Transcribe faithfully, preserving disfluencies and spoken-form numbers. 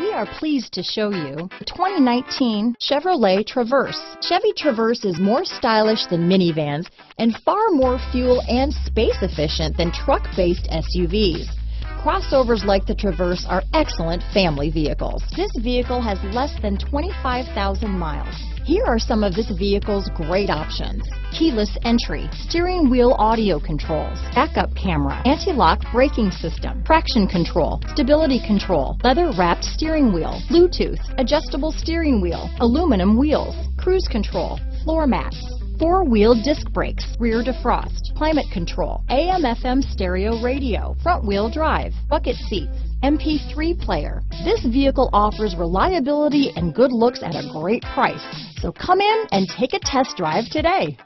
We are pleased to show you the twenty nineteen Chevrolet Traverse. Chevy Traverse is more stylish than minivans and far more fuel and space efficient than truck-based S U Vs. Crossovers like the Traverse are excellent family vehicles. This vehicle has less than twenty-five thousand miles. Here are some of this vehicle's great options: keyless entry, steering wheel audio controls, backup camera, anti-lock braking system, traction control, stability control, leather-wrapped steering wheel, Bluetooth, adjustable steering wheel, aluminum wheels, cruise control, floor mats, four-wheel disc brakes, rear defrost, climate control, A M F M stereo radio, front-wheel drive, bucket seats, M P three player. This vehicle offers reliability and good looks at a great price. So come in and take a test drive today.